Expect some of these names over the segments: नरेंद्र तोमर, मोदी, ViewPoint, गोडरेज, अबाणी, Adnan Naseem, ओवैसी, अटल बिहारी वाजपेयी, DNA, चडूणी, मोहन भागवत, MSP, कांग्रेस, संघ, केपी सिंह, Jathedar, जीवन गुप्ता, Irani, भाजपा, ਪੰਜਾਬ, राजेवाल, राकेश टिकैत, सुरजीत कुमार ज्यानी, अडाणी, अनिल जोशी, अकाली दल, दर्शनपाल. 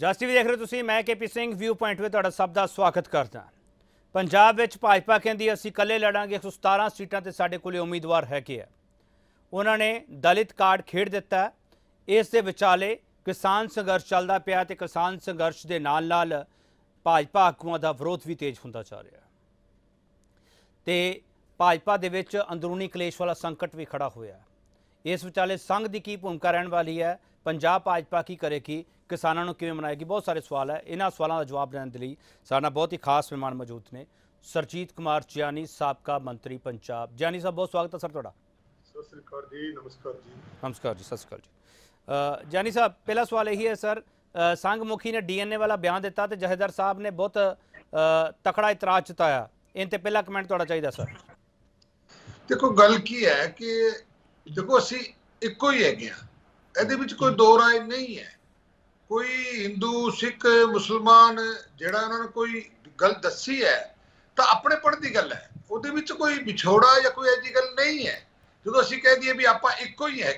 जस टीवी देख रहे हो तुम, मैं केपी सिंह व्यू पॉइंट में तुहाडा सब का स्वागत करता। पंजाब विच भाजपा कहती असीं कल्ले लड़ांगे, 117 सीटां ते साडे कोल उम्मीदवार हैगे आ। उन्होंने दलित कार्ड खेड दिता। इस दे विचाले किसान संघर्ष चलदा पिया ते किसान संघर्ष दे नाल नाल भाजपा आगूआं दा विरोध भी तेज हुंदा जा रिहा ते भाजपा दे विच अंदरूनी कलेश वाला संकट भी खड़ा होया। इस विचाले संघ की भूमिका रहने वाली है, पंजाब भाजपा की करेगी, किसानों को किवें मनाएगी, बहुत सारे सवाल है। इन्हां सवालों का जवाब देने के लिए साडा बहुत ही खास मेहमान मौजूद ने, सुरजीत कुमार ज्यानी साबका मंत्री पंजाब। ज्यानी साहब बहुत स्वागत है सर तुहाडा। सत श्री अकाल जी, नमस्कार जी। नमस्कार जी, सत श्री अकाल जी। ज्यानी साहब पहला सवाल यही है सर, संघ मुखी ने DNA वाला बयान दिता तो जहेदार साहब ने बहुत तकड़ा इतराज जताया, इनते पहला कमेंट तुहाडा चाहिए सर। देखो गल की है कि देखो असी एको ही है, कोई दो राय नहीं है। कोई हिंदू सिख मुसलमान जिहड़ा उन्होंने कोई गल दसी है तो अपने पढ़ की गल है, उहदे विच कोई विछोड़ा या कोई ऐसी गल नहीं है। जो असी कह दीए भी आपां एको ही है,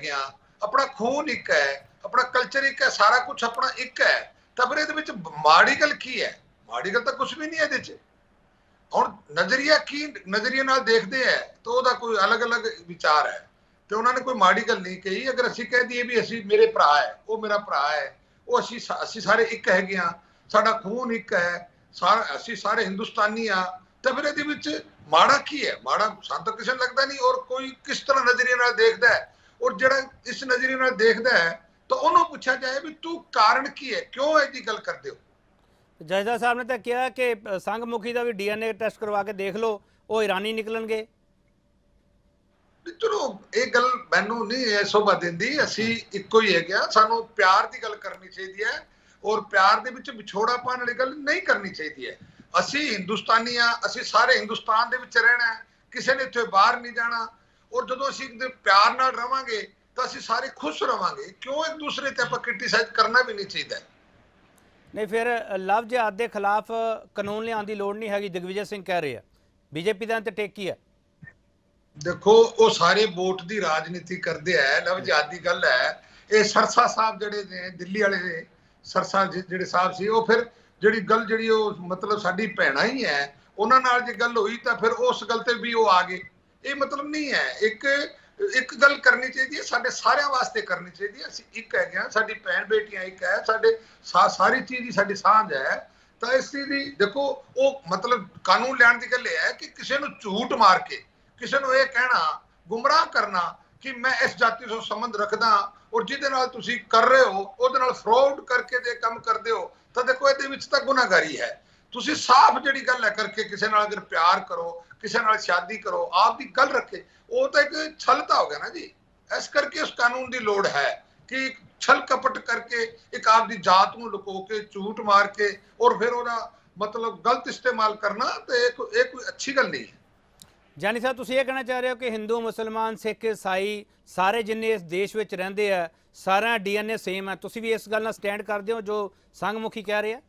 अपना खून एक है, अपना कल्चर एक है, सारा कुछ अपना एक है, तो फिर इहदे विच माड़ी गल की है? माड़ी गल तो कुछ भी नहीं है। इहदे हुण नजरिया की नजरिए नाल देखदे है तो उहदा कोई अलग अलग विचार है, तो उन्होंने कोई माड़ी गल नहीं कही। अगर असी कह दीए भी असी मेरे भरा है, वो मेरा भरा है, वो असी सारे एक है, साडा खून एक है, असी सारे हिंदुस्तानी आ, तो फिर इहदे विच माड़ा की है? माड़ा सानूं तां किसी नूं लगदा नहीं। और कोई किस तरह नजरिए नाल देखदा है, और जिहड़ा इस नजरिए नाल देखदा है तो उन्होंने पूछा जाए भी तू कारण की है, क्यों ऐसी गल करदे हो? जयदा साहब ने तो कहा कि संघ मुखी का भी DNA टेस्ट करवा के देख लो, वो ईरानी निकलणगे। चलो ये गल मैनू नहीं शोभा देंदी, असी एको ही है, सानू प्यार की गल करनी चाहिए है और प्यार दे विच विछोड़ा पाने वाली गल नहीं करनी चाहिए है। असी हिंदुस्तानी आ, असी सारे हिंदुस्तान दे विच रहना है, किसी ने इत्थे बाहर नहीं जाना, और जदों असी प्यार नाल रवांगे तो असी सारे खुश रवांगे। क्यों एक दूसरे ते आपां क्रिटिसाइज करना भी नहीं चाहिए नहीं, फिर लव जिहाद दे खिलाफ कानून लिआउण दी लोड़ नहीं हैगी। दिग्विजय सिंह कह रहे हैं बीजेपी दा ते टेकी है। देखो वो सारे वोट की राजनीति करते हैं, लव जिहाद की गल है। ये सरसा साहब जड़े ने दिल्ली वाले ने, सरसा जिहड़े साहब से वो फिर जी गल जी मतलब साडी भैणा ही है, उन्होंने जो गल हुई तो फिर उस गलते भी वो आ गए, ये मतलब नहीं है। एक गल करनी चाहिए, साडे सारे वास्ते करनी चाहिए। असी एक है, साडी भैन बेटियां एक है, साडे सारी चीज़ ही साडी सांझ है, तो इस चीज़ की देखो वो मतलब कानून लैण की गल है कि किसी को झूठ मार के किसी को यह कहना गुमराह करना कि मैं इस जाति से संबंध रखदा और जिहदे नाल तुसी कर रहे हो उहदे नाल फ्रॉड करके दे काम करदे हो, तो देखो इहदे विच तां गुनाहगारी है। तुसी साफ जिहड़ी गल है करके किसी नाल अगर प्यार करो, किसी नाल शादी करो, आप दी गल रखे, वो तो एक छलता हो गया ना जी। इस करके उस कानून की लोड़ है कि छल कपट करके एक आप दी जात नूं लुको के झूठ मार के और फिर उहदा मतलब गलत इस्तेमाल करना तो एक कोई अच्छी गल नहीं है। ज्यानी साहब तुसीं ये कहना चाह रहे हो कि हिंदू मुसलमान सिख ईसाई सारे जिन्ने इस देश में रहंदे आ सारा DNA सेम है, तुसीं भी इस गल नाल स्टैंड करदे हो जो संघ मुखी कह रहे हैं?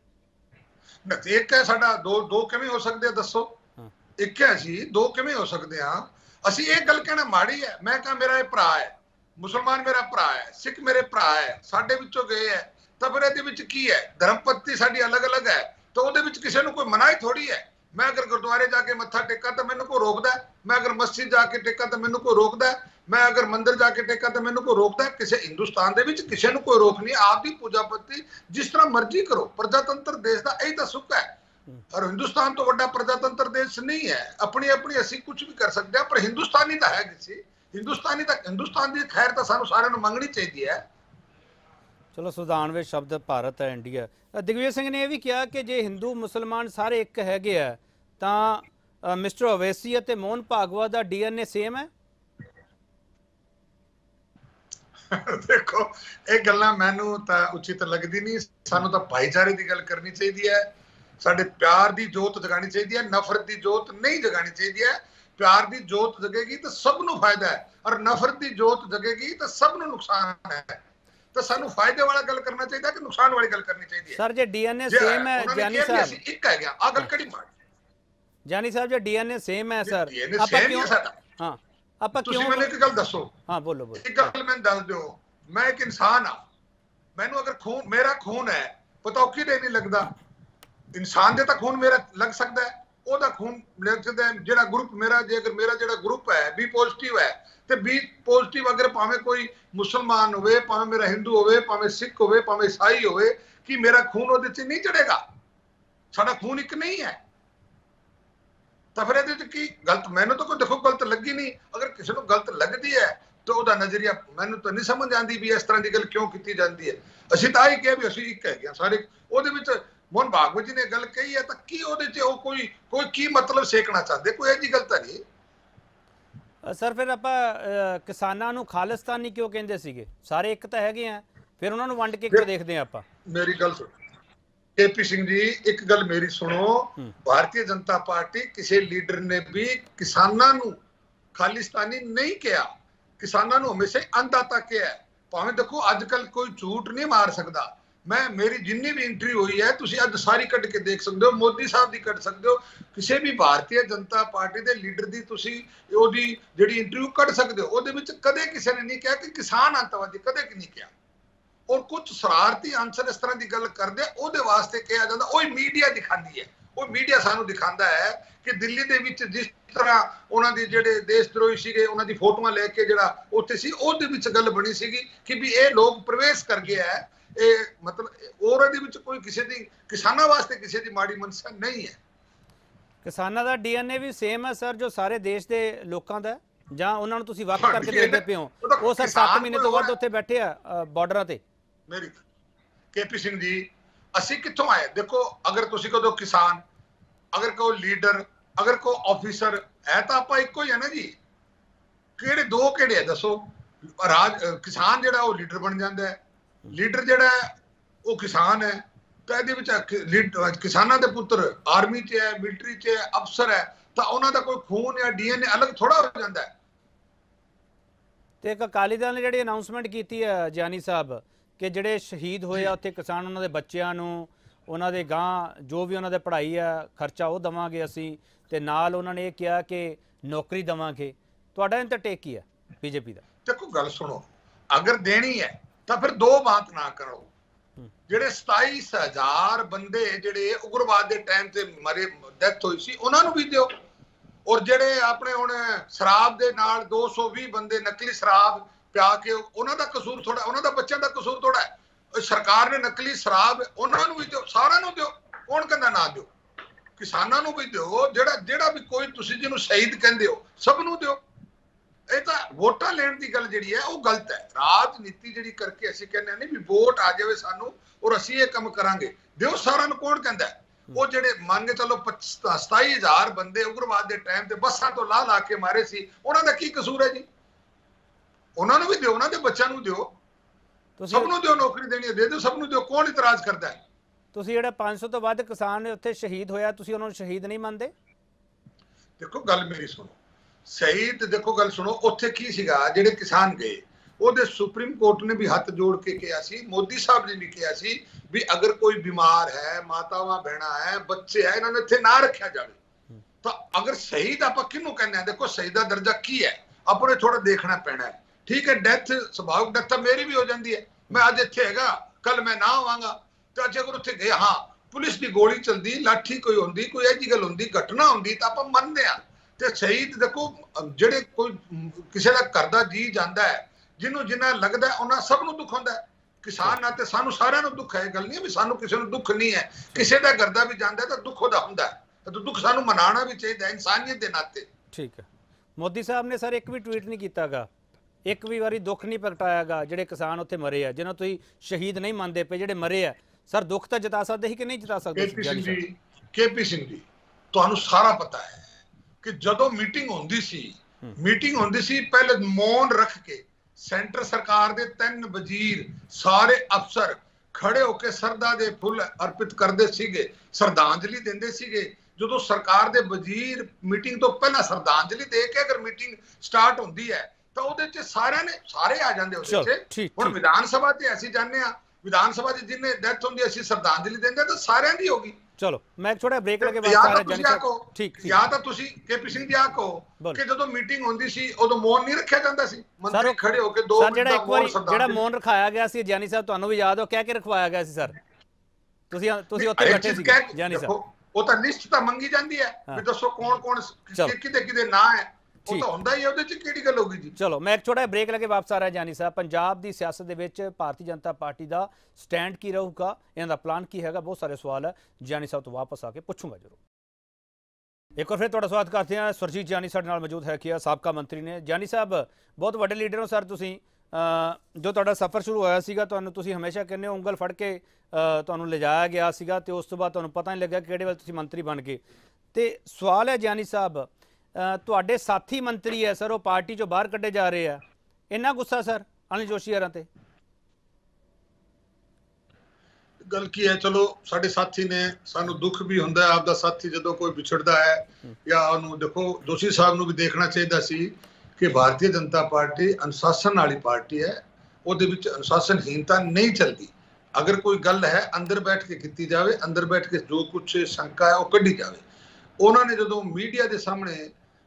नहीं एक है साडा, दो किवें हो सकदे आ दसो? एक है जी, दो किवें हो सकदे आ? असीं इह गल कहना माड़ी है, मैं कहां मेरा भरा है, मुसलमान मेरा भरा है, सिख मेरे भरा है, साडे विचों गए है, तां फिर इहदे विच की है? धर्मपत्ती साडी अलग अलग है, तो उहदे विच किसी नूं कोई मनाही थोड़ी है। मैं अगर गुरुद्वारे जाके मत्था टेका तो मैनू कोई रोकदा, मैं अगर मस्जिद जाके टेका तो मैनू कोई रोकदा, मैं अगर मंदिर जाके टेका तो मैनू कोई रोकदा। किसी हिंदुस्तान दे विच किसी नूं कोई रोक नहीं, आप दी पूजा पत्ती जिस तरह मर्जी करो। प्रजातंत्र देश दा इही तां सुख है, और हिंदुस्तान तो वड्डा प्रजातंत्र देश नहीं है। अपनी अपनी असीं कुछ भी कर सकते हैं, पर हिंदुस्तानी तां है किसी हिंदुस्तानी तां हिंदुस्तान दी खैर तां सानू सारिआं नूं मंगणी चाहीदी है। चलो सुधानवे शब्द भारत है इंडिया। दिग्विजय सिंह ने यह भी कहा कि जे हिंदू मुसलमान सारे एक है तो मिस्टर ओवैसी और मोहन भागवत का DNA सेम है। देखो ये गल्लां मैनू तां उचित लगदी नहीं, सानू तां भाईचारे की गल करनी चाहिए है, साडे प्यार की जोत जगानी चाहिए है, नफरत की जोत नहीं जगानी चाहिए है। प्यार की जोत जगेगी तो सबनू फायदा है, और नफरत की जोत जगेगी तो सबनू नुकसान है। तो सानू फायदे वाला गल करना चाहिए कि नुकसान वाली गल करनी चाहिए? सर जे DNA सेम है ज्ञानी साहब, एक है गया आ गल कड़ी मार ज्ञानी साहब जे DNA सेम है सर आपा क्यों साडा? हां आपा क्यों? तुसी मैनू एक गल दसो। हां बोलो बोलो। एक गल मैं दस दो, मैं एक इंसान आ, मैनू अगर खून मेरा खून है बताओ कि नहीं लगता इंसान दे खून मेरा लग सकता है ਉਹਦਾ खून लग सकता है ਜਿਹੜਾ ग्रुप मेरा जे अगर मेरा ਜਿਹੜਾ ग्रुप है बी पॉजिटिव है तो बी पॉजिटिव अगर भावे कोई मुसलमान होवे भावे मेरा हिंदू होवे भावे सिख होवे भावे ईसाई होवे कि मेरा खून ਉਹਦੇ 'ਚ नहीं चढ़ेगा साडा खून एक नहीं है तो फिर ਇਹਦੇ 'ਚ ਕੀ गलत ਮੈਨੂੰ तो कोई देखो गलत लगी नहीं अगर किसी को गलत लगती है तो ਉਹਦਾ नजरिया ਮੈਨੂੰ तो नहीं समझ आती भी इस तरह की गल क्यों की जाती है ਅਸੀਂ ਤਾਂ ਇਹ ਕਿਹਾ ਵੀ ਅਸੀਂ ਇੱਕ ਹੈਗੇ ਸਾਰੇ ਉਹਦੇ ਵਿੱਚ मोहन भागवत जी ने गल कही है कोई मतलब सेकना चाहते कोई ऐसी गलत नहीं सर फिर आप किसानों को खालिस्तानी क्यों कहते सीगे सारे एक तो है फिर उन्होंने वंड के क्यों देखते हैं आप मेरी गल सुनो केपी सिंह जी एक गल मेरी सुनो भारतीय जनता पार्टी किसी लीडर ने भी किसानों को खालिस्तानी नहीं कहा किसानों को हमेशा अन्नदाता कहा भावें देखो आजकल कोई झूठ नहीं मार सकता मैं मेरी जिन्नी भी इंटरी हुई है तुसी अज सारी कट के देख सकते हो मोदी साहब की कट सकते हो किसी भी भारतीय जनता पार्टी के लीडर की तुसी ओदी जिहड़ी इंटरव्यू कट सकते हो उहदे विच कदे किसी ने नहीं कहा कि किसान अंतवादी कदे नहीं कहा और कुछ शरारती आंसर इस तरह की गल करते उहदे वास्ते कहा जाता वही मीडिया दिखाती है वो मीडिया सानू दिखाता है कि दिल्ली के विच जिस तरह उन्होंने जेडे देशद्रोही सीगे उन्होंने फोटो लैके जो उत्थे उहदे विच गल बनी सीगी कि भी ये लोग प्रवेश कर गया है मतलब और कोई किसी दी किसाना वास्ते किसी दी माड़ी मनसा नहीं है किसाना दा डीएनए भी सेम है सर जो सारे देश दे लोकां दा जां उन्हां नूं तुसीं वक्त करके देखदे पिओ ओ सर 7 महीने तो बाद उत्थे बैठे आ बार्डरां ते मेरी केपी सिंह जी असीं कित्थों आए देखो अगर तुसीं कोई किसान अगर कोई लीडर अगर कोई ऑफिसर है तो आपां इक्को ही है ना जी किहड़े दो किहड़े है दसो राज किसान जिहड़ा वो लीडर बन जांदा है लीडर जिहड़ा है वो किसान है तो ये किसानों के पुत्र आर्मी च है मिलटरी च है अफसर है तो उन्हों का कोई खून या डीएनए अलग थोड़ा हो जाता है तो एक अकाली दल ने जी अनाउंसमेंट की है ज्यानी साहब कि जोड़े शहीद होए उत्थे किसान उन्होंने बच्चों उन्होंने गांह जो भी उन्होंने पढ़ाई है खर्चा वो देवांगे असी ते नाल उन्होंने ये कहा कि नौकरी देवांगे तुहाडा इन ते टेक की है बीजेपी का देखो गल सुनो अगर देनी है तो फिर दो बात ना करो जेडे 27,000 बंदे जेडे उग्रवाद के टाइम से मरे डेथ हुई सी उन्होंने भी दो और जेडे अपने हुण शराब के नाल 220 बंदे नकली शराब पिया के उन्होंने कसूर थोड़ा उन्हों का बच्चों का कसूर थोड़ा है सरकार ने नकली शराब उन्होंने भी दो सारा दो कौन कहना ना दो किसानों को भी दो जेड़ा जेड़ा भी कोई तुसीं जिन्हों शहीद कहते हो सबनों दो वोटा लेने की गल जी है वह गलत है राजनीति जी करके असं कहने नहीं भी वोट आ जाए सानू और असं ये काम करांगे दो सारा कौन कहता है वो जेडे मान के चलो 27,000 बंदे उग्रवाद के टाइम से बसा तो ला ला के मारे सी उन्होंने की कसूर है जी उन्होंने भी दो उन्होंने बच्चों को दो सबनों दो नौकरी देनी दे दो सबनों दो कौन इतराज करता है तुसीं जेड़ा 500 तो वध किसान उत्थे शहीद होया तुसीं उन्होंने शहीद नहीं मानते देखो गल मेरी सुनो शहीद देखो गल सुनो उत्थे की सीगा जेडे किसान गए उहदे सुप्रीम कोर्ट ने भी हाथ जोड़ के कहा सी मोदी साहब ने भी कहा सी भी अगर कोई बीमार है मातावां बहना है बच्चे है इन्हां नूं इत्थे ना रखिया जावे तो अगर शहीद आपां किहनूं कहंदे आ देखो शहीद दा दर्जा की है आपां नूं थोड़ा देखना पैना है ठीक है डेथ सुभाविक डेथ मेरी भी हो जाती है मैं अज इत्थे हैगा कल मैं ना आवांगा तो अज अगर उत्थे गए हाँ पुलिस की गोली चलती लाठी कोई हुंदी कोई ऐसी गल हुंदी घटना हुंदी तो आपां मनदे आ ते शहीद देखो जेडे कोई किसी का घर का जी जाता है जिन्होंने जिन्ना लगता है उन्हें सबनों दुख होता है किसान ना तो सानू सारे दुख है गल नहीं भी सानू किसी दुख नहीं है किसी का घर का भी जाता है तो दुख होता होंगे तो दुख सानू मनाना भी चाहिए इंसानियत के नाते ठीक है मोदी साहब ने सर एक भी ट्वीट नहीं किया गा एक भी बारी दुख नहीं प्रगटाया गा जेडे किसान उत्थे मरे है जिन्होंने तुसीं शहीद नहीं मानते पे जेडे मरे है सर दुख तो जता सकते ही कि नहीं जता सकते केपी सिंह जी तुहानू सारा पता है कि जदों मीटिंग होंदी सी पहले मौन रख के सेंटर सरकार दे 3 वजीर सारे अफसर खड़े होके सरदा दे फुल अर्पित करदे सीगे श्रद्धांजलि देंदे सीगे जदों सरकार दे वजीर मीटिंग तो पहला श्रद्धांजलि दे के अगर मीटिंग स्टार्ट होंदी है तो उहदे च सारे आ जांदे उहदे च हुण विधानसभा ते असीं जाणे आ विधानसभा च जिन्ने डेथ होंदी असीं श्रद्धांजलि देंदे तो सारिआं दी होगी चलो मैं छोटा ब्रेक लगे ज्यानी साहब तुहानू भी याद हो कह के रखवाया गया सी सर चलो मैं एक छोटा ब्रेक लगे वापस आ रहा जानी साहब। पंजाब की सियासत के विच भारतीय जनता पार्टी का स्टैंड की रहूगा, इन्हां दा प्लान की है, बहुत सारे सवाल है जानी साहब तो वापस आके पूछूंगा जरूर। एक और फिर तुहाडा स्वागत करते हैं। सुरजीत जानी साडे नाल मौजूद है कि साबका मंत्री ने। जानी साहब बहुत वड्डे लीडर हो सर, तुसीं जो तुहाडा सफ़र शुरू होया सीगा तुहानूं तुसीं हमेशा कहने उंगल फड़ के तुहानूं ले जाया गया सीगा ते उस तो बाद तुहानूं पता नहीं लग्या किहड़े वेले तुसीं मंत्री बन गए। तो सवाल है जानी साहब तुहाडे साथी मंत्री है सर, वो पार्टी चों बाहर कड्ढे जा रहे हैं, इन्ना गुस्सा सर अनिल जोशी हरां ते? गल की है, चलो साडे साथी ने, सानू दुख भी हुंदा है आपदा साथी जदों कोई विछड़दा है या उन्होंने। देखो जोशी साहब नू भी देखना चाहिए सी कि भारतीय जनता पार्टी अनुशासन वाली पार्टी है, उहदे विच अनुशासनहीनता नहीं चलती। अगर कोई गल है अंदर बैठ के कीती जाए, अंदर बैठ के जो कुछ शंका है वह कढ़ी जाए। उन्होंने जदों मीडिया के सामने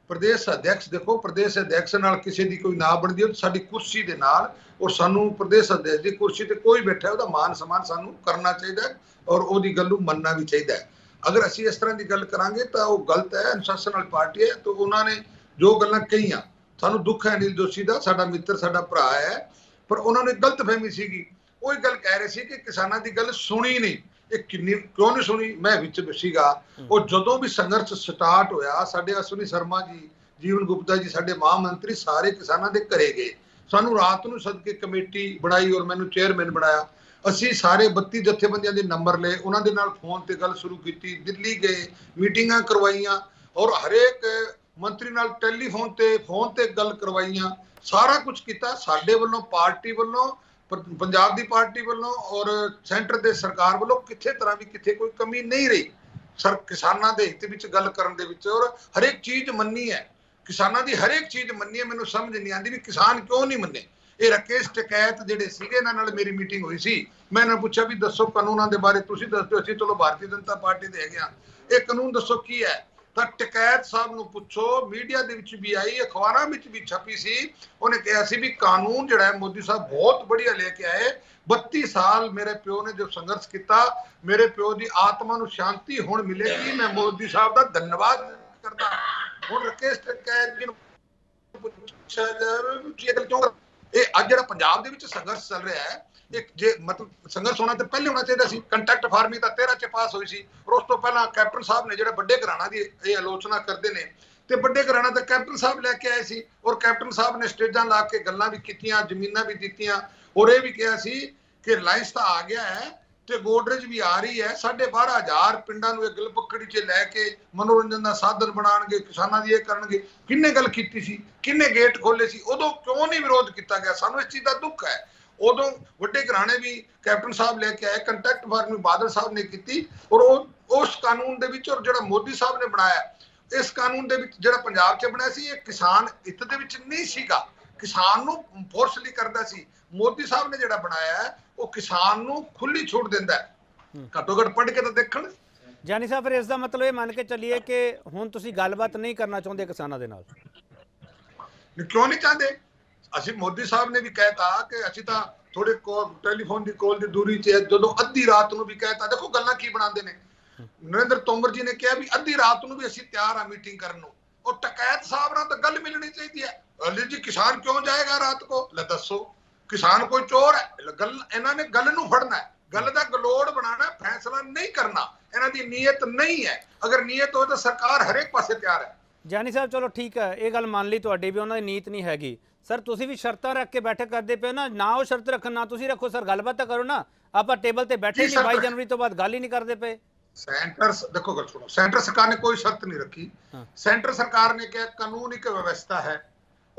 प्रदेश अध्यक्ष, देखो प्रदेश अध्यक्ष नाल किसी की कोई ना बनती है, साडी कुर्सी दे नाल और सानू प्रदेश अध्यक्ष की कुर्सी पर कोई बैठा है उसका मान सम्मान सानू करना चाहिए और उसकी गल मनना भी चाहिए। अगर असी इस तरह की गल करांगे तो वह गलत है। अनुशासन वाली पार्टी है तो उन्होंने जो गल्लां कही, सानू दुख है अनिल जोशी का, साडा मित्र साडा भरा है, पर उन्होंने गलत फहमी सीगी। वही गल कह रहे थे कि किसानों की गल सुनी नहीं, क्यों नहीं सुनी, मैं विच बसीगा। और जदों भी संघर्ष स्टार्ट होया साडे अश्विनी शर्मा जी, जीवन गुप्ता जी साडे महामंत्री सारे किसानों के घरे गए, सानू रात नूं सद के कमेटी बनाई और मैनू चेयरमैन बनाया। असी सारे 32 जथेबंदियां दे नंबर ले, उन्होंने नाल फोन ते गल शुरू की, दिल्ली गए, मीटिंगां करवाइयां और हरेक मंत्री नाल टेलीफोन ते फोन ते गल करवाइयां, सारा कुछ किया साडे वल्लों, पार्टी वल्लों, पंजाब दी पार्टी वल्लों और सेंटर दे सरकार वल्लों किसी तरह भी किसी कोई कमी नहीं रही सर। किसानां दे हित विच गल करन दे विच और हरेक चीज़ मन्नी है, किसानां दी हरेक चीज़ मन्नी है। मैनूं समझ नहीं आती भी किसान क्यों नहीं मन्ने। ये राकेश टिकैत जिहड़े सीगे इन्हां नाल मेरी मीटिंग हुई सी, मैं इन्हां पुछया भी दसो कानूनां दे बारे तुसीं दस्सो, असीं चलो भारतीय जनता पार्टी दे हैगे आ, इह कानून दस्सो की है। तो टिकैत साहब नूं पुछो, मीडिया दे विच भी आई, अखबारां विच भी छपी सी, उन्हें कहा सी भी कानून जिहड़ा है मोदी साहब बहुत बढ़िया लेके आए। 32 साल मेरे प्यो ने जो संघर्ष किया, मेरे प्यो की आत्मा नूं शांति हुण मिलेगी, मैं मोदी साहब का धन्यवाद करदा। हुण राकेश टिकैत जी नूं पुछया जावे कि गल क्यों ये अज जिहड़ा पंजाब दे विच संघर्ष चल रहा है, जे मतलब संघर्ष होना तो पहले होना चाहिए। कंट्रैक्ट फार्मिंग का 13 पास हुई सी और उस तो पहला कैप्टन साहब ने जो बड़े घराना की ये आलोचना करते हैं तो बड़े घराना तो कैप्टन साहब लैके आए सी और कैप्टन साहब ने स्टेजा ला के गल्लां भी कीतियां, जमीनां भी दीतियां और यह भी कहा सी कि रिलायंस आ गया है तो गोडरेज भी आ रही है, 12,500 पिंडां नूं गलपकड़ी च लैके मनोरंजन का साधन बनाणगे, किसानां दी इह करनगे। किन्ने गल कीती सी, किन्ने गेट खोले सी, उदों क्यों नहीं विरोध किया गया? सानूं इस चीज़ का दुख है। उदों वड्डे घराने भी कैप्टन साहब लेके आए, कंट्रैक्ट फार्मिंग बादल साहब ने की और उस कानून दे विच और जिहड़ा मोदी साहब ने बनाया, इस कानून दे विच जिहड़ा पंजाब च बनाया सी, ये किसान हित दे विच नहीं सीगा, किसान नूं फोर्सली करदा सी। मोदी साहब ने जिहड़ा बनाया है वो किसान नूं खुली छूट दिंदा है, घट्टो घट पढ़ के तो देखण। जानी साहब फिर इसका मतलब ये मान के चलीए कि हुण तुसीं गलबात नहीं करना चाहुंदे किसानां दे नाल? क्यों नहीं चाहते? असीं मोदी साहब ने भी कहता कि असीं तां थोड़े टेलीफोन की कॉल की दूरी च जदों अद्धी रात नूं भी कहता, देखो गल्लां की बनांदे ने। नरेंद्र तोमर जी ने कहा भी अद्धी रात नूं भी असीं तैयार आ मीटिंग करन नूं और टकैत साहब नाल तां गल मिलनी चाहिदी है। अली जी किसान क्यों जाएगा रात को? लै दसो, किसान कोई चोर है? गल इन्हां ने गल नूं फड़ना है, गल दा गलोड़ बनाना, फैसला नहीं करना, इन्हां दी नीयत नहीं है। अगर नीयत हो तां सरकार हरेक पासे तैयार है। जानी साहब चलो ठीक है, ये गल मान ली तुहाडी भी उन्हां दी नीयत नहीं हैगी सर, तुसी भी शर्तां रख के बैठक करते पे ना, ना वो शर्त रखो ना तुसी रखो सर, गलबात तो करो ना। आप टेबल ते बैठे नहीं, 22 जनवरी तो बाद गल ही नहीं करते पे। सेंटर देखो गल सुनो, सेंटर सरकार ने कोई शर्त नहीं रखी। सेंटर सरकार ने कहा कानून एक व्यवस्था है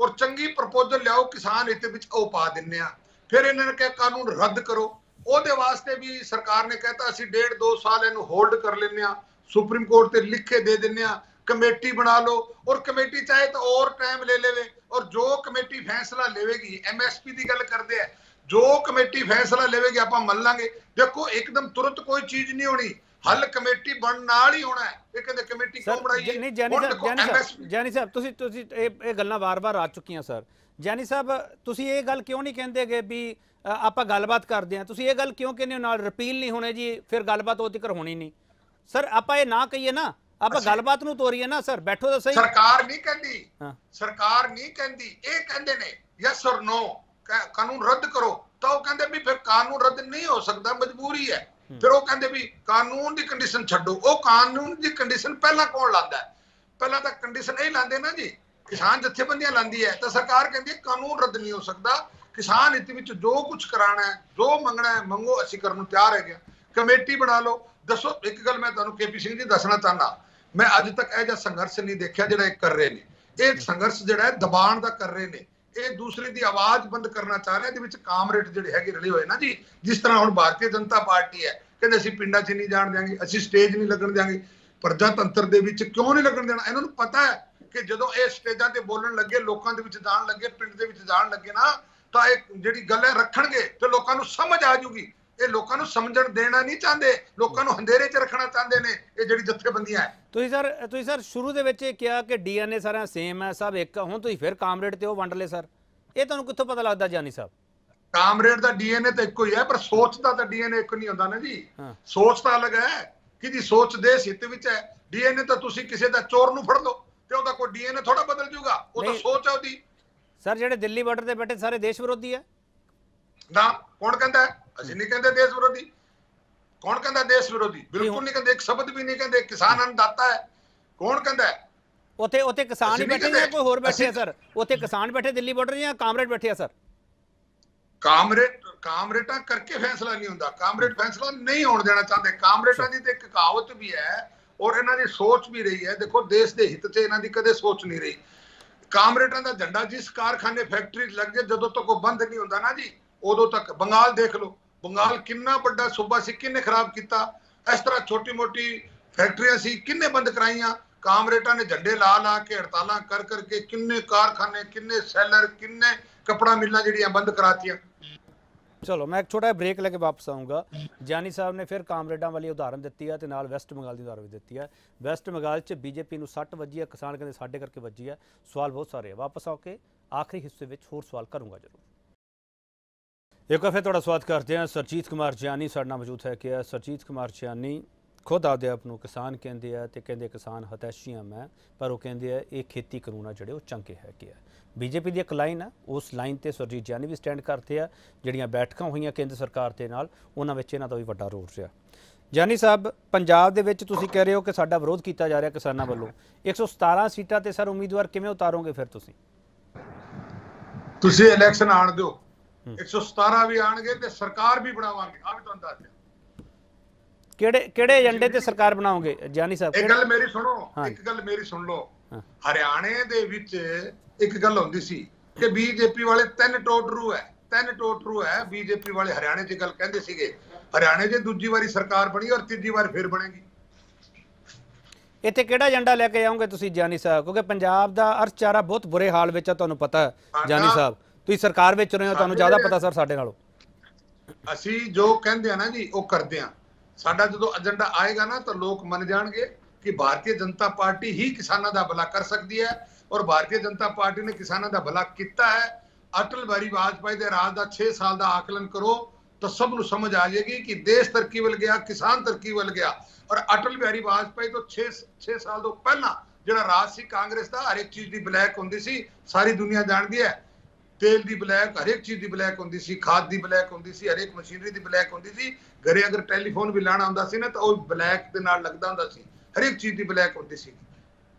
और चंगी प्रपोजल लियाओ, किसान हित विच ओ पा दिंदे आ। फिर इन्होंने कहा कानून रद्द करो, ओहदे वास्ते भी सरकार ने कहता असीं 1.5-2 साल इहनूं होल्ड कर लैंदे आ, सुप्रीम कोर्ट ते लिख के दे दिंदे आ, कमेटी बना लो और कमेटी चाहे तो और टाइम ले लेवे और जो कमेटी फैसला लेवेगी। MSP की गल करते हैं, जो कमेटी फैसला लेवेगी आप मन लांगे। देखो एकदम तुरंत कोई चीज नहीं होनी, हल कमेटी बनना ही होना है। ये कहते कमेटी क्यों बनाई? जानी साहब तुसी गल्लां बार-बार आ चुकी हैं सर, ज्यानी साहब तुसी ये गल क्यों नहीं कहंदे कि भी आपां गलबात करदे आं, तुसी ये गल क्यों कहंदे हो नाल रिपील नहीं होने जी फिर गलबात उदे तक होनी नहीं? सर आपां ये ना कहिए ना, आपां गलबात नूं तोड़िए ना सर, बैठो तो सही। सरकार नहीं कहंदी, सरकार नहीं कहंदी, ये कहंदे ने यस और नो, कानून रद्द करो। तो कहंदे भी फिर कानून रद्द नहीं हो सकदा, मजबूरी है। फिर वो कहंदे भी कानून दी कंडीशन छड्डो, वो कानून दी कंडीशन पहला कौन लांदा है? पहला तो कंडीशन यही लांदे ना जी, किसान जथेबंदियां लांदी है। तो सरकार कहती है कानून रद्द नहीं हो सकता, किसान हित में जो कुछ कराना है, जो मंगना है मंगो, असीं करन नूं तैयार है। कमेटी बना लो, दसो। एक गल मैं तुहानूं केपी सिंह जी दसना चाहना, मैं अज तक यह संघर्ष नहीं देखा जिहड़ा कर रहे हैं। यह संघर्ष जिहड़ा दबाण का कर रहे हैं, एक दूसरे की आवाज बंद करना चाह रहे हैं। कामरेड जिहड़े है रले हुए ना जी, जिस तरह हुण भारतीय जनता पार्टी है कहते असीं पिंडां 'च नहीं जाण देंगे, असीं स्टेज नहीं लगन देंगे। प्रजातंत्र दे विच क्यों नहीं लगन देना? इन्हां नूं पता है कि जदों ये स्टेजां ते बोलण लगे, लोकां दे विच जाण लगे, पिंड दे विच जाण लगे ना, तां इह जिहड़ी गल है रखणगे ते लोकां नूं समझ आ जूगी। ये लोकां नूं समझण देना नहीं चाहंदे, लोकां नूं अंधेरे च रखना चाहंदे ने ये जिहड़ी जथेबंदियां है। तुसीं सर शुरू दे विच किहा कि DNA सारा सेम है, सब एक। हुण तुसीं फिर कामरेड ते ओह वंड ले सर, ये तुहानूं कित्थों पता लगदा ज्यानी साहब? कामरेड दा DNA तो इक्को ही है, पर सोच दा तां DNA इक नहीं हुंदा ना जी। सोच तां अलग है कि जी सोच देश हित विच है। DNA तो तुसी किसी दा चोर नूं फड़ लो ते ओदा कोई DNA थोड़ा बदल जूगा, वो तो सोच है ओदी। सर जेडे दिल्ली बॉर्डर ते बैठे सारे देश विरोधी है ना? कौन कहंदा है? असीं नहीं कहंदे देश विरोधी। कौन कहंदा देश विरोधी? बिल्कुल नहीं कहंदे, एक शब्द भी नहीं कहंदे। किसान अन्नदाता है, कौन कहंदा है? ओथे ओथे किसान ही बैठे या कोई होर बैठे है सर? ओथे किसान बैठे दिल्ली बॉर्डर या कामरेड बैठे है सर? कामरेटा करके फैसला नहीं होता, कामरेड फैसला नहीं होने देना चाहते। कामरेटा की तो एक कहावत भी है और इन्होंने सोच भी रही है। देखो देश के हित से इन्हों की कदे सोच नहीं रही। कामरेटा का झंडा जिस कारखाने फैक्ट्री लग जाए, जदों तक वो बंद नहीं होता ना जी, उदों तक। बंगाल देख लो, बंगाल कितना बड़ा सूबा सी, किन्ने खराब किया। इस तरह छोटी मोटी फैक्ट्रियां सी, किन्ने बंद कराइया। कामरेटा ने झंडे ला ला के, हड़ताल कर करके किन्ने कारखाने, किन्ने सैलर, किन्ने कपड़ा मिलना जड़ियाँ बंद करातियाँ। चलो मैं एक छोटा ब्रेक लेके वापस आऊँगा। ज्यानी साहब ने फिर कामरेडा वाली उदाहरण दी है, तो वैस्ट बंगाल की उदाहरण भी दी है। वैस्ट बंगाल में बीजेपी को 60 वजी है, किसान कहते साढ़े करके वजी है। सवाल बहुत सारे है, वापस आके आखिरी हिस्से में होर सवाल करूँगा जरूर। एक बार फिर थोड़ा स्वागत करते हैं। सुरजीत कुमार ज्यानी साढ़े नाल मौजूद है। कि सुरजीत कुमार ज्यानी खुद आदे आप नूं किसान कहते हैं, तो कहते किसान हतैशी मैं, पर वो कहते हैं ये खेती कानून है जोड़े चंगे है। कि बीजेपी की एक लाइन है, उस लाइन पर सुरजीत ज्यानी भी स्टैंड करते हैं। जिहड़ियां बैठकां हुई केंद्र सरकार के नाल, उन्हां विच इन्हां दा भी वड्डा रोल रहा। ज्यानी साहब पंजाब दे विच तुसीं कह रहे हो कि साडा विरोध किया जा रहा किसानां वल्लों, 117 सीटां ते सर उम्मीदवार किवें उतारोगे? फिर तुसीं इलैक्शन आण दिओ, 117 भी आउणगे ते सरकार भी बनावांगे। आ भी तुहानूं दस दिआं किहड़े किहड़े एजेंडे ते सरकार बनाओगे ज्यानी साहब? एक गल मेरी सुन लो। हरियाणे दे विच एक गल होंदी सी कि बीजेपी वाले तीन टोटरू है। बीजेपी वाले हरियाणे च गल कहंदे सीगे, हरियाणे च दूजी वारी सरकार बनी और तीजी वार फिर बनेगी। इत्थे किहड़ा एजेंडा लेके आओगे तुसीं ज्यानी साहब? क्योंकि पंजाब दा अर्थचारा बहुत बुरे हाल विच है, तुहानूं पता है ज्यानी साहब, तुसीं सरकार विच रहे हो, तुहानूं ज्यादा पता सर साडे नालों। असीं जो कहंदे आ ना जी वो करदे आ। साडा जदों एजेंडा आएगा ना तो लोग मन जाणगे कि भारतीय जनता पार्टी ही किसानां दा भला कर सकदी है और भारतीय जनता पार्टी ने किसानों का भला किया है। अटल बिहारी वाजपेयी के राज का 6 साल का आकलन करो तो सबनूं समझ आ जाएगी कि देश तरक्की वल गया, किसान तरक्की वल गया। और अटल बिहारी वाजपेयी तो 6 साल तो पहला जो राज सी कांग्रेस का, हर एक चीज़ की ब्लैक होंदी सी, सारी दुनिया जानती है। तेल की ब्लैक, हर एक चीज़ की ब्लैक होंदी सी, खाद की ब्लैक होंदी सी, हर एक मशीनरी की ब्लैक होंदी सी। घरे अगर टैलीफोन भी लाना हुंदा सी ना तो वह ब्लैक के नाल लगदा हुंदा सी, हर एक चीज़ की ब्लैक होंदी सी।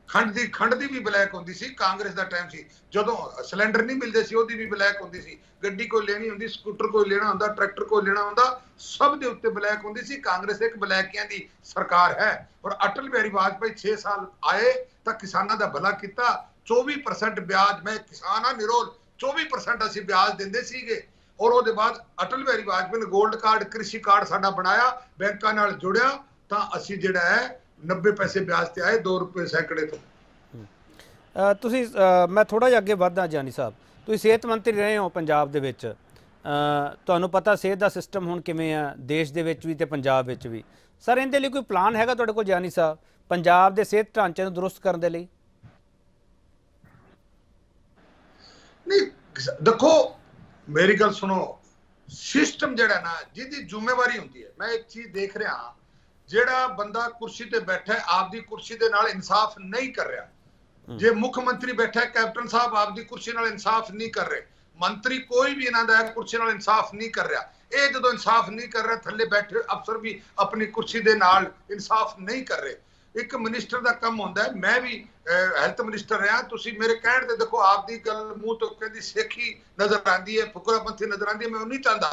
खंड दी भी ब्लैक होंदी सी। कांग्रेस दा टाइम सी जदों सिलेंडर नहीं मिलदे सी, ओदी भी ब्लैक होंदी सी। गड्डी कोई लेनी हुंदी, स्कूटर कोई लेना हुंदा, ट्रैक्टर कोई लेना हुंदा, सब दे उत्ते ब्लैक होंदी सी। कांग्रेस एक ब्लैकियां दी सरकार है। और अटल बिहारी वाजपेयी 6 साल आए तो किसानों का भला किया। 24% ब्याज, मैं किसान हाँ निरोल, 24% असीं ब्याज दिंदे सीगे। और उसदे बाद अटल बिहारी वाजपेयी ने गोल्ड कार्ड, कृषि कार्ड साडा बनाया, बैंकां नाल जुड़िया, तो असीं जिहड़ा है 90 पैसे ब्याज से आए, 2 रुपये सैकड़े तो। मैं थोड़ा जिहा अगे वधदा ज्यानी साहब, तुसीं सेहत मंत्री रहे हो पंजाब दे विच, तुहानूं पता सेहत दा सिस्टम हुण किवें आ देश दे विच वी ते पंजाब विच वी। सर इहदे लई कोई प्लान हैगा तुहाडे कोल ज्यानी साहब, पंजाब दे सेहत ढांचे नूं दुरुस्त करन दे लई? नहीं देखो मेरी गल सुनो, सिस्टम जिहड़ा ना जिहदी जिम्मेवारी हुंदी है, मैं एक चीज देख रहा जिहड़ा बंदा कुर्सी ते बैठा है आपदी कुर्सी दे नाल इंसाफ नहीं कर रहा। जे मुख्यमंत्री बैठा है कैप्टन साहब आपदी कुर्सी नाल इंसाफ नहीं कर रहे, मंत्री कोई भी इन्हां दा कुर्सी नाल इंसाफ नहीं कर रहा। ये जो इंसाफ नहीं कर रहा, थले बैठे अफसर भी अपनी कुर्सी दे नाल इंसाफ नहीं कर रहे। एक मिनिस्टर दा काम होंदा है, मैं भी हेल्थ मिनिस्टर रहा, तुसी मेरे कहण ते देखो आपदी गल मूंह तो कहदी सेखी नजर आंदी है, फुकरापंथी नजर आंदी है, मैं नहीं चाहता,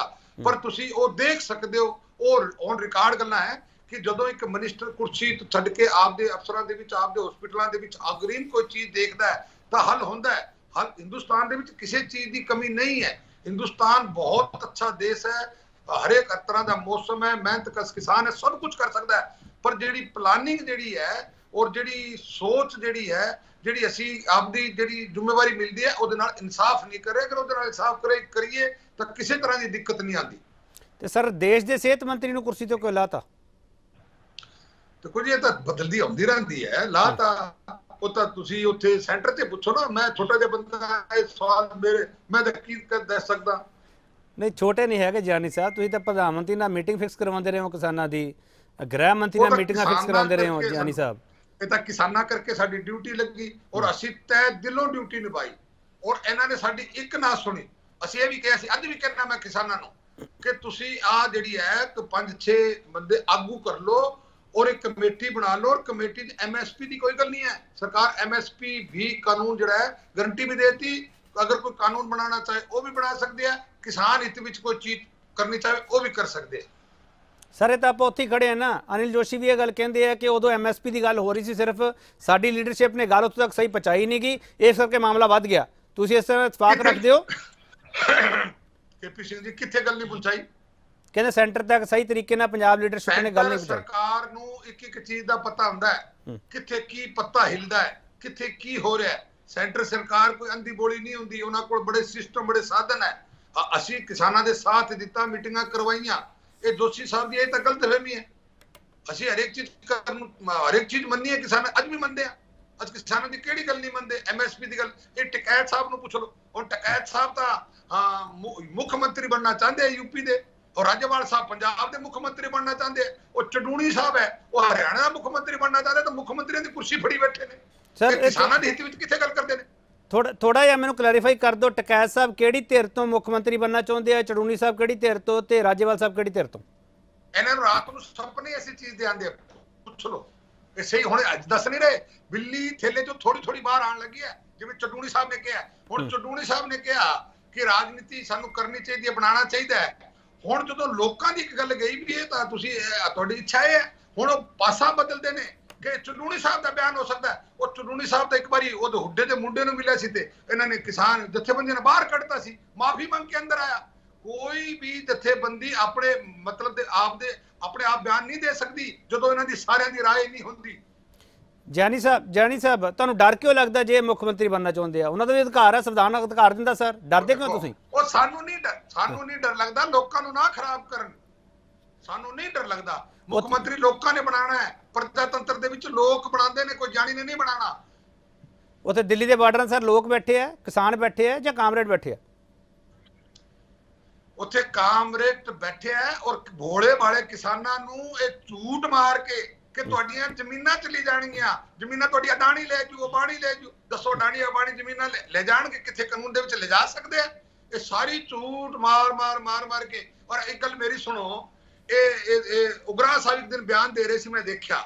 पर तुसी ओ देख सकदे हो और ऑन रिकॉर्ड गल्लां है कि जदों एक मिनिस्टर कुर्सी तो छड़ के आपदे अफसरां दे विच आपदे हॉस्पिटलां दे विच अग्रीम कोई चीज देखदा है तां हल होंदा है। हल हिंदुस्तान दे विच किसी चीज दी कमी नहीं है, हिंदुस्तान बहुत अच्छा देश है, हर एक तरह का मौसम है, मेहनत कस किसान है, सब कुछ कर सकता है। पर जिहड़ी प्लानिंग जिहड़ी है और जिहड़ी सोच जिहड़ी है, जिहड़ी असी आपदी जिहड़ी जिम्मेवारी मिलदी है उहदे नाल इंसाफ नहीं करे। अगर उहदे नाल इंसाफ करिए तां किसी तरह की दिक्कत नहीं आती। तो सर देश के सेहत मंत्री नूं कुर्सी तो क्यों लाता? देखो जी ये तो बदलती आती रहती है, लाता उत्थे सेंटर से पूछो ना, मैं छोटा जिहा बंदा सवाल मेरे मैं की दस सकदा नहीं। छोटे नहीं है ज्ञानी साहब, तुसीं तां प्रधानमंत्री नाल मीटिंग फिक्स करवाते रहे हो, किसानां दी गृह मंत्री नाल मीटिंगां फिक्स करवाते रहे हो ज्ञानी साहब। ये तां किसानां करके साडी ड्यूटी लगी और असीं तय दिलों ड्यूटी निभाई और इन्हां ने साडी एक ना सुनी। असीं ये भी कहा सी, अज भी कहना मैं किसानां नूं कि तुसीं आ जिहड़ी है कि 5-6 बंदे आगू कर लो और एक कमेटी बना लो और कमेटी एमएसपी की कोई गल नहीं है। सरकार एमएसपी भी कानून जड़ा है गारंटी भी देती, अगर कोई कानून बनाना चाहे वो भी बना सकते हैं, किसान हित विच कोई चीज करनी चाहे वो भी कर सकते हैं। सर ये तो आप उत्थे खड़े हैं ना, अनिल जोशी भी यह गल कहते हैं कि उदो एमएसपी की गल हो रही थी, सिर्फ साडी लीडरशिप ने गल उत्थे तक सही पहुंचाई नहीं गई, इस करके मामला वध गया। तुसीं इस तरह इतफाक रखते हो? केपी सिंह जी कित्थे गल नहीं पहुंचाई, कहने सेंटर तक सही तरीके नाल पंजाब लीडरशिप ने गल नहीं की। सरकार नूं एक-एक चीज दा पता हुंदा है, किथे की पत्ता हिलदा है, किथे की हो रहा है। सेंटर सरकार कोई अंधी बोली नहीं हुंदी, उन्हां कोल बड़े सिस्टम बड़े साधन है। असीं किसानां दे साथ दिता, मीटिंगां करवाइयां, ये जोशी साहब दी तां गलतफहमी है। असीं हर एक चीज मन्नी है, किसान अज भी मनदे आ, अज किसानां दी किहड़ी गल नहीं मनदे। एमएसपी दी गल ये टिकैत साहब नूं पुछ लो, हुण टिकैत साहब तां मुख्यमंत्री बनना चाहंदे आ यूपी दे, और राज्यपाल साहब पंजाब के मुख्यमंत्री बनना चाहते हैं, और चडूणी साहब है वह हरियाणा का मुख्यमंत्री बनना चाहते हैं, तो मुख्यमंत्री की कुर्सी फड़ी बैठे ने। सर किसानों के हित में किथे गल करते हैं? थोड़ा जिहा मैनूं क्लैरीफाई कर दो, टिकैत साहब किहड़ी धिर तो मुख्यमंत्री बनना चाहते हैं, चडूणी साहब किहड़ी धिर तो, ते राज्यपाल साहब किहड़ी धिर तो? इन्हां नूं रात नूं सपने ऐसी चीज़ दे आंदे, पुछ लो ये सही हुण दस नहीं रहे। बिल्ली थेले चों थोड़ी थोड़ी बाहर आउण लगी है, जिवें चडूणी साहब ने कहा। हुण चडूणी साहब ने कहा कि राजनीति सानूं करनी चाहीदी है, बनाना चाहीदा है। ਹੁਣ ਜਦੋਂ ਲੋਕਾਂ ਦੀ ਇੱਕ ਗੱਲ ਗਈ ਵੀ ਇਹ ਤਾਂ ਤੁਸੀਂ ਤੁਹਾਡੀ ਇੱਛਾ ਹੈ, ਹੁਣ ਉਹ ਪਾਸਾ ਬਦਲਦੇ ਨੇ ਕਿ ਚਲੂਣੀ ਸਾਹਿਬ ਦਾ ਬਿਆਨ ਹੋ ਸਕਦਾ। ਉਹ ਚਲੂਣੀ ਸਾਹਿਬ ਤਾਂ ਇੱਕ ਵਾਰੀ ਉਹਦੇ ਹੁੱਡੇ ਦੇ ਮੁੰਡੇ ਨੂੰ ਮਿਲਿਆ ਸੀ ਤੇ ਇਹਨਾਂ ਨੇ ਕਿਸਾਨ ਜਥੇਬੰਦੀਆਂ ਨੇ ਬਾਹਰ ਕੱਢਤਾ ਸੀ, ਮਾਫੀ ਮੰਗ ਕੇ ਅੰਦਰ ਆਇਆ। ਕੋਈ ਵੀ ਜਥੇਬੰਦੀ ਆਪਣੇ ਮਤਲਬ ਦੇ ਆਪਣੇ ਆਪ ਬਿਆਨ ਨਹੀਂ ਦੇ ਸਕਦੀ ਜਦੋਂ ਇਹਨਾਂ ਦੀ ਸਾਰਿਆਂ ਦੀ ਰਾਏ ਨਹੀਂ ਹੁੰਦੀ। ज्ञानी साहब तुहानूं डर क्यों लगदा? जे मुख मंत्री बनना चाहुंदे आ, उन्हां दा अधिकार है, संविधान अधिकार दिंदा। सर डरदे क्यों तुसीं? ओह सानूं नहीं डर लगदा, लोकां नूं ना खराब करन, सानूं नहीं डर लगदा। मुख मंत्री लोकां ने बनाना है, प्रजातंत्र दे विच लोक बनांदे ने, कोई ज्ञानी ने नहीं बनाना। उत्थे दिल्ली दे बार्डर सर लोक बैठे है, किसान बैठे है जां कामरेड बैठे है? उत्थे कामरेड बैठे है और भोले भाले किसानां नूं इह झूठ मार के कि तुहाडियां जमीनां चली जाणगीआं, जमीनां तुहाडी अडाणी लै जू, अबाणी लै जू। दसो अडाणी अबाणी जमीनां लै जाणगे? किथे कानून दे विच ले जा सकदे आ? इह सारी झूठ मार के। और एक गल मेरी सुनो, उगरा साहिब दिन बयान दे रहे सी, मैं देखिया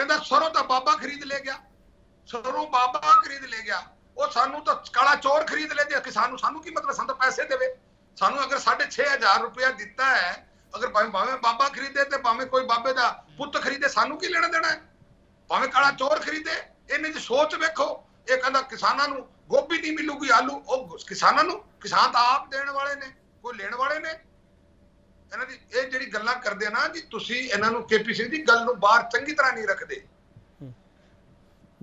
कहंदा सरों तां बाबा खरीद ले गया, सरों बाबा खरीद ले गया। ओह सानूं तां काला चोर खरीद ले जे, किसान नूं सानूं की मतलब, सानूं तां पैसे देवे। सानूं अगर 6,500 रुपया दिता है, अगर भावें बाबा खरीदे तो भावें कोई बाबे का पुत खरीदे, सानू की लेना देना है? भावें काला चोर खरीदे, इन्हें सोच वेखो। ये कहता किसानों को गोभी नहीं मिलूगी, आलू, और किसानों किसान तो आप देने वाले ने, कोई लेने वाले ने? ये जी गल्लां करदे ना जी, तुसी इन्हां नूं केपी सिंह जी गल नूं बाहर चंगी तरह नहीं रखते।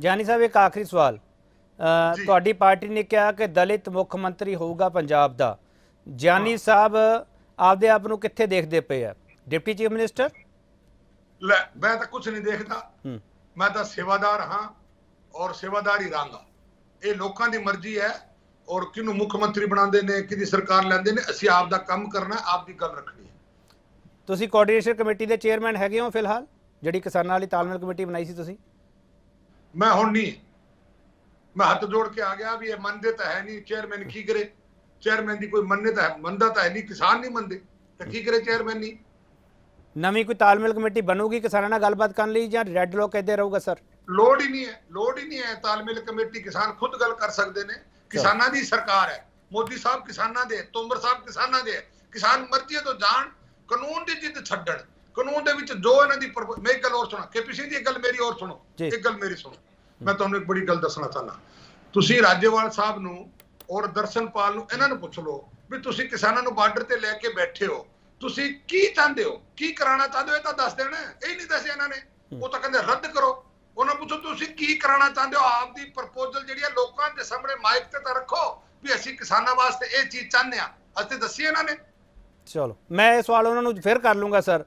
ज्ञानी साहब एक आखिरी सवाल, तुहाडी पार्टी ने कहा कि दलित मुख्यमंत्री होगा पंजाब का, ज्ञानी साहब आपदे आप नूं कित्थे देखदे पे आ? Deputy chief minister? लै मैं तां कुछ नहीं देखदा, मैं तां सेवादार हां और सेवादारी रहांगा। ये लोकां दी मर्जी है और किनू मुख्यमंत्री बनाते हैं, कि सरकार लेंदे ने, असीं आप दा काम करना, आप दी गल रखनी है। तुसीं कोआर्डीनेशन कमेटी के चेयरमैन हैगे हो फिलहाल, जिहड़ी किसानां वाली तालमेल कमेटी बनाई सी तुसीं? मैं हुण नहीं, मैं हाथ जोड़ के आ गया भी ये मनदे तां है नहीं, चेयरमैन की करे, चेयरमैन दी कोई मन्नत है, मनदा तां है नहीं, किसान नहीं मनदे तां की करे चेयरमैन नहीं। नवी कोई तालमेल कमेटी बनूगी किसानां नाल गलबात करन लई जां रैड लोक इद्दे रहूगा सर? लोड़ ही नहीं है, लोड़ ही नहीं है तालमेल कमेटी, किसान खुद गल कर सकते हैं, किसानों की सरकार है, मोदी साहब किसानों दे, तोमर साहब किसानों दे, किसान मर्जी तो जान, कानून की जिद छड्डण, कानून दे विच जो इन्हां दी मैं एक गल होर सुणा, केपी सिंह दी गल मेरी होर सुनो, एक गल मेरी सुनो, मैं तुहानूं एक बड़ी गल दसना चाहना, तुसीं राजेवाल साहब नूं और दर्शनपाल नूं इन्हां नूं पुछ लो भी तुसीं किसानों नूं बार्डर ते लैके बैठे हो, तुसीं की चाहते हो, की कराना चाहते हो, ये तां दस देना, यही नहीं दस्सिया इन्हां ने, वो तां कहंदे रद्द करो, उन्हें पूछो तुसीं की कराना चाहते हो, आप दी प्रपोजल जिहड़ी है लोकां दे सामने माइक ते तां रखो भी असीं किसानां वास्ते ये चीज़ चाहते हैं, असें दस्सी इन्हां ने। चलो मैं ये सवाल उन्होंने फिर कर लूँगा सर,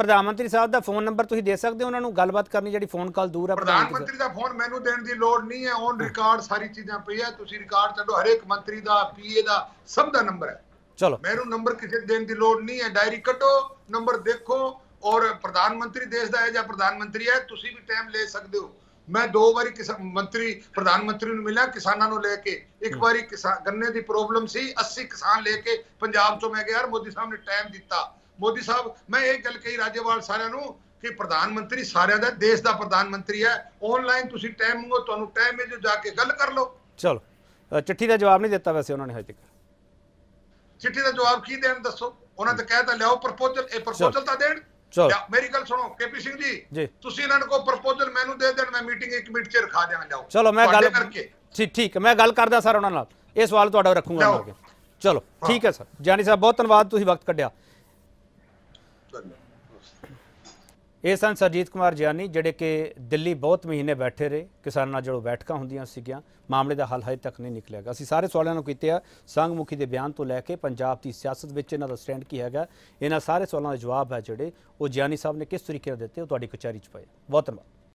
प्रधानमंत्री साहब का फोन नंबर तुसीं दे सकते हो उन्होंने गलबात करनी, जिहड़ी फोन कॉल दूर है? प्रधानमंत्री का फोन मैनूं देण दी लोड़ नहीं है, ऑन रिकॉर्ड सारी चीज़ां पई है, तुसीं रिकॉर्ड छड्डो, हरेक मंत्री का पीए का सब का नंबर है, चलो मैनूं नंबर किसी देण दी लोड़ नहीं है, डायरी कटो, नंबर देखो, और प्रधानमंत्री देश का है या प्रधानमंत्री है, तुसी भी टाइम ले सकते हो, मैं दो बारी मंत्री प्रधानमंत्री मिला किसानों को लेके, एक बारी गन्ने की प्रॉब्लम सी, 80 किसान लेके पंजाब चो मैं गया, मोदी साहब ने टाइम दिता, मोदी साहब मैं एक गल कही राजेवाल सारे नूं कि प्रधानमंत्री सारे का देश का प्रधानमंत्री है, ऑनलाइन तुसी टाइम मंगो, तुहानूं टाइम है जो जाके गल कर लो। चलो चिट्ठी का जवाब नहीं दिता वैसे उन्होंने हजे तक, चिट्ठी का जवाब की देण दसो, उन्होंने तो कहता लियाओ प्रपोजल, प्रपोजल तो देण। मेरी गल सुनो केपी सिंह जी, तुसीं इन्हां को प्रपोजल मैनू दे देण, मैं मीटिंग एक मिनट च रखा देवां, जाओ चलो मैं गल करके ठीक है, मैं गल करदा सर उन्हां नाल, ये सवाल तुहाडा रखूंगा मैं, चलो ठीक है सर ज्ञानी साहब, बहुत धन्यवाद तुसीं वक्त कढिया। ये सन सुरजीत कुमार ज्यानी जिहड़े कि दिल्ली बहुत महीने बैठे रहे, किसानां जो बैठक होंदियां सीगियां, मामले का हल हजे तक नहीं निकलेगा। असीं सारे सवालों को कीते आ, संघ मुखी के बयान तो लैके पंजाब की सियासत विच इन्हां दा स्टैंड की हैगा, इन्हां सारे सवालों के जवाब है जोड़े वो ज्यानी साहब ने किस तरीके दिते, वो तुहाडी कचहरी च पए। बहुत धन्यवाद।